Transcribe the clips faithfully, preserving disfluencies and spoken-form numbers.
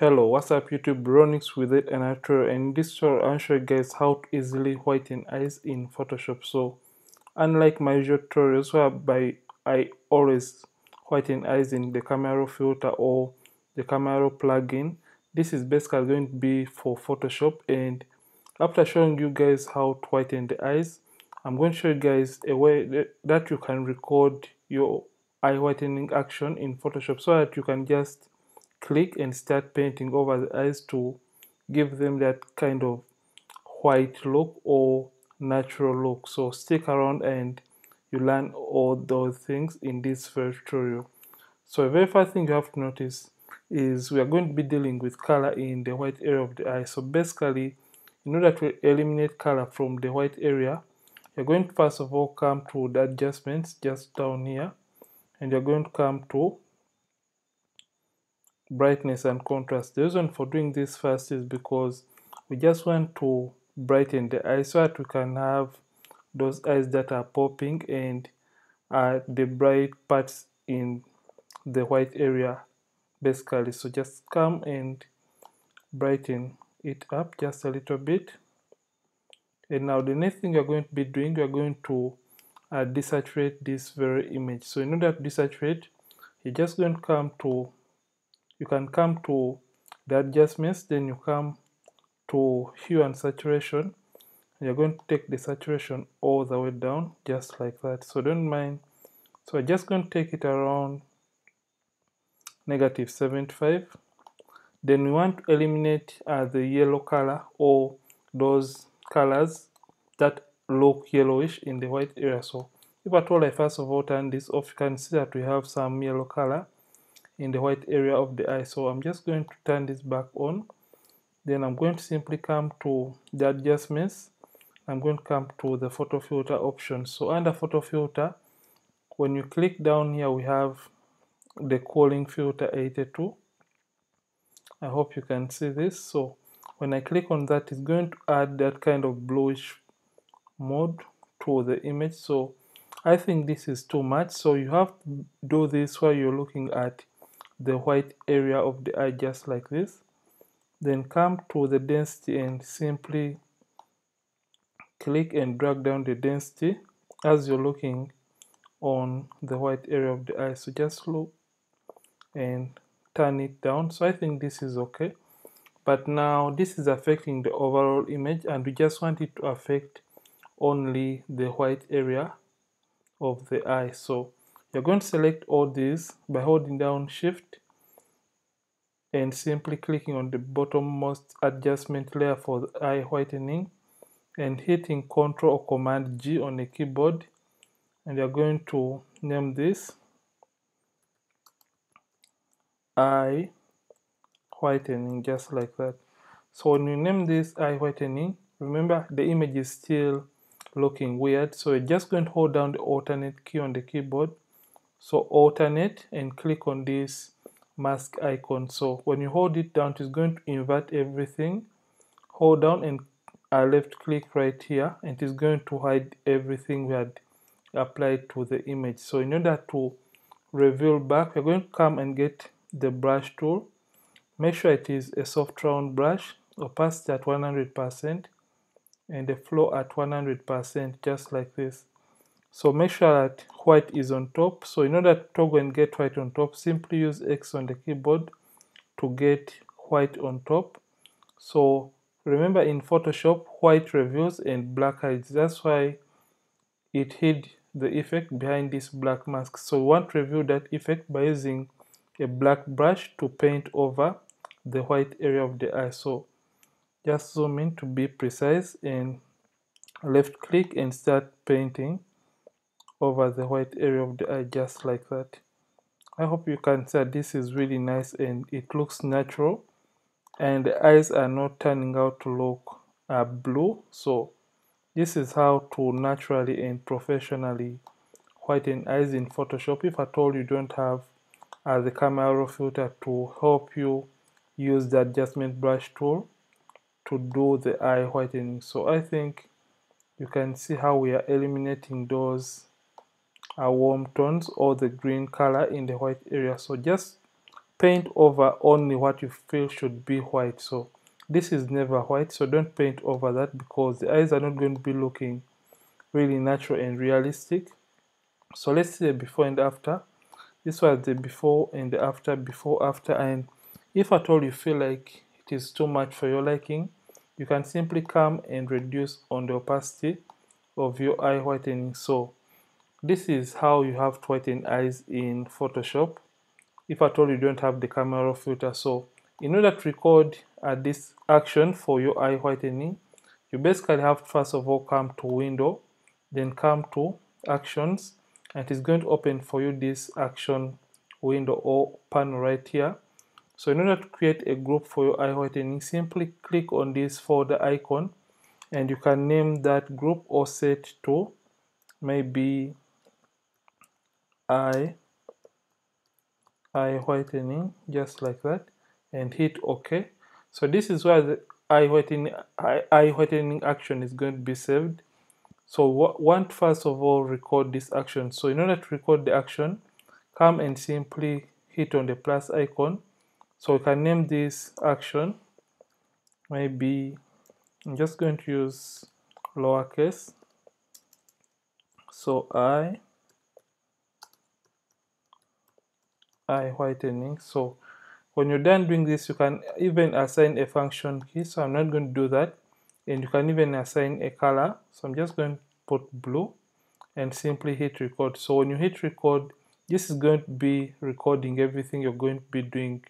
Hello, what's up YouTube? Ronnix with it, and after and this tutorial I'll show you guys how to easily whiten eyes in Photoshop. So unlike my usual tutorials whereby I always whiten eyes in the camera raw filter or the camera raw plugin, this is basically going to be for Photoshop. And after showing you guys how to whiten the eyes, I'm going to show you guys a way that you can record your eye whitening action in Photoshop so that you can just click and start painting over the eyes to give them that kind of white look or natural look. So stick around and you learn all those things in this first tutorial. So the very first thing you have to notice is we are going to be dealing with color in the white area of the eye. So basically, in order to eliminate color from the white area, you're going to first of all come to the adjustments just down here, and you're going to come to brightness and contrast. The reason for doing this first is because we just want to brighten the eyes so that we can have those eyes that are popping and uh, the bright parts in the white area basically. So just come and brighten it up just a little bit. And now the next thing you're going to be doing, you're going to uh, desaturate this very image. So in order to desaturate, you're just going to come to You can come to the adjustments, then you come to hue and saturation. And you're going to take the saturation all the way down, just like that. So don't mind. So I'm just going to take it around negative seventy-five. Then we want to eliminate uh, the yellow color or those colors that look yellowish in the white area. So if at all I first of all turn this off, you can see that we have some yellow color in the white area of the eye. So I'm just going to turn this back on. Then I'm going to simply come to the adjustments. I'm going to come to the photo filter option. So under photo filter, when you click down here, we have the cooling filter eighty-two. I hope you can see this. So when I click on that, it's going to add that kind of bluish mode to the image. So I think this is too much. So you have to do this while you're looking at the white area of the eye, just like this. Then come to the density and simply click and drag down the density as you're looking on the white area of the eye. So just look and turn it down. So I think this is okay, but now this is affecting the overall image, and we just want it to affect only the white area of the eye. So you're going to select all these by holding down shift and simply clicking on the bottommost adjustment layer for the eye whitening and hitting Ctrl or Command G on the keyboard, and you're going to name this eye whitening, just like that. So when you name this eye whitening, remember the image is still looking weird, so you're just going to hold down the alternate key on the keyboard. So alternate and click on this mask icon. So when you hold it down, it's going to invert everything. Hold down and I left click right here, and it's going to hide everything we had applied to the image. So in order to reveal back, we're going to come and get the brush tool. Make sure it is a soft round brush, opacity at one hundred percent and the flow at one hundred percent, just like this. So make sure that white is on top. So in order to toggle and get white on top, simply use X on the keyboard to get white on top. So remember in Photoshop, white reveals and black hides. That's why it hid the effect behind this black mask. So we want to reveal that effect by using a black brush to paint over the white area of the eye. So just zoom in to be precise and left click and start painting over the white area of the eye, just like that. I hope you can see that this is really nice and it looks natural, and the eyes are not turning out to look uh, blue. So this is how to naturally and professionally whiten eyes in Photoshop if at all you don't have uh, the camera raw filter to help you use the adjustment brush tool to do the eye whitening. So I think you can see how we are eliminating those uh, warm tones or the green color in the white area. So just paint over only what you feel should be white. So this is never white, so don't paint over that because the eyes are not going to be looking really natural and realistic. So let's see the before and after. This was the before and the after, before, after. And if at all you feel like it is too much for your liking, you can simply come and reduce on the opacity of your eye whitening. So this is how you have to whiten eyes in Photoshop if at all you don't have the camera filter. So in order to record uh, this action for your eye whitening, you basically have to first of all come to window, then come to actions, and it's going to open for you this action window or panel right here. So in order to create a group for your eye whitening, simply click on this folder icon and you can name that group or set to maybe eye eye whitening, just like that, and hit OK. So this is where the eye whitening eye, eye whitening action is going to be saved. So what want first of all record this action. So in order to record the action, come and simply hit on the plus icon. So we can name this action, maybe I'm just going to use lowercase, so eye eye whitening. So when you're done doing this, you can even assign a function key, so I'm not going to do that. And you can even assign a color, so I'm just going to put blue and simply hit record. So when you hit record, this is going to be recording everything you're going to be doing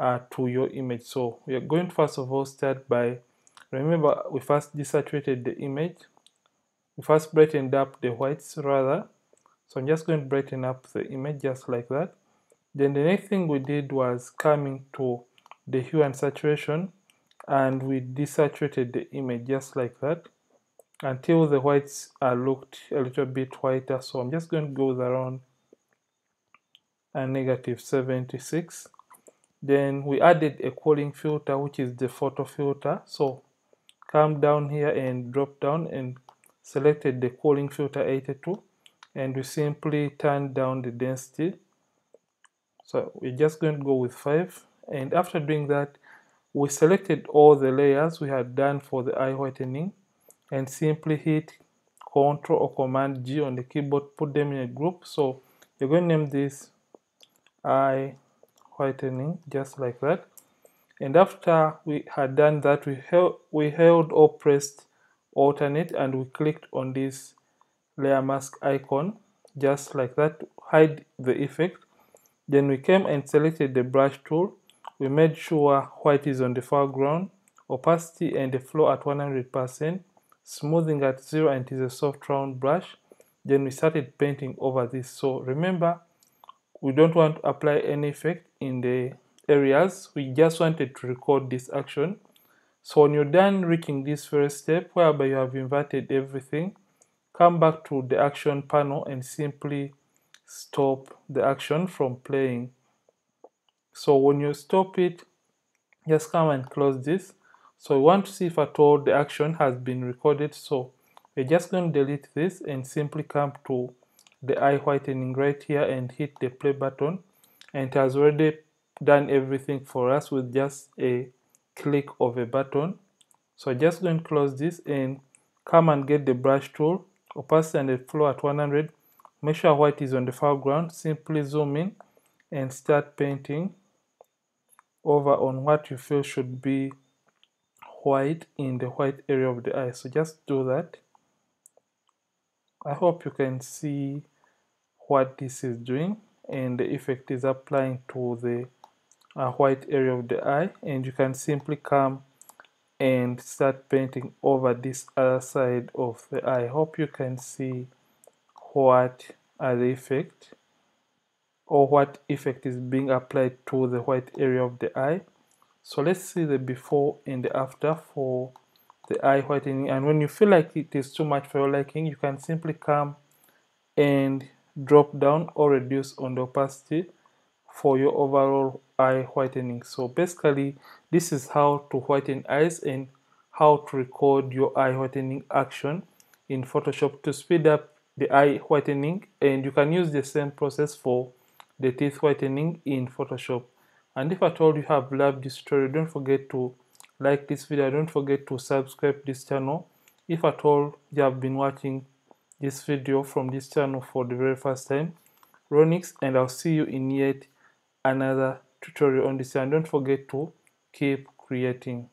uh, to your image. So we are going to first of all start by, remember we first desaturated the image, we first brightened up the whites rather, so I'm just going to brighten up the image just like that. Then the next thing we did was coming to the hue and saturation, and we desaturated the image just like that until the whites are looked a little bit whiter. So I'm just going to go with around a negative seventy-six. Then we added a cooling filter, which is the photo filter. So come down here and drop down and selected the cooling filter eighty-two, and we simply turn down the density. So we're just going to go with five, and after doing that, we selected all the layers we had done for the eye whitening and simply hit Ctrl or Command G on the keyboard, put them in a group. So you're going to name this eye whitening just like that. And after we had done that, we held, we held or pressed alternate and we clicked on this layer mask icon just like that to hide the effect. Then we came and selected the brush tool. We made sure white is on the foreground, opacity and the flow at one hundred percent, smoothing at zero, and it is a soft round brush. Then we started painting over this. So remember, we don't want to apply any effect in the areas, we just wanted to record this action. So when you're done reaching this first step, whereby you have inverted everything, come back to the action panel and simply stop the action from playing. So when you stop it, just come and close this. So we want to see if at all the action has been recorded. So we're just going to delete this and simply come to the eye whitening right here and hit the play button. And it has already done everything for us with just a click of a button. So I'm just going to close this and come and get the brush tool, opacity and the flow at one hundred. Make sure white is on the foreground. Simply zoom in and start painting over on what you feel should be white in the white area of the eye. So just do that. I hope you can see what this is doing and the effect is applying to the uh, white area of the eye, and you can simply come and start painting over this other side of the eye. I hope you can see what are the effect or what effect is being applied to the white area of the eye. So let's see the before and the after for the eye whitening. And when you feel like it is too much for your liking, you can simply come and drop down or reduce on the opacity for your overall eye whitening. So basically this is how to whiten eyes and how to record your eye whitening action in Photoshop to speed up the eye whitening, and you can use the same process for the teeth whitening in Photoshop. And if at all you have loved this tutorial, don't forget to like this video, don't forget to subscribe this channel. If at all you have been watching this video from this channel for the very first time, Ronnix, and I'll see you in yet another tutorial on this, and don't forget to keep creating.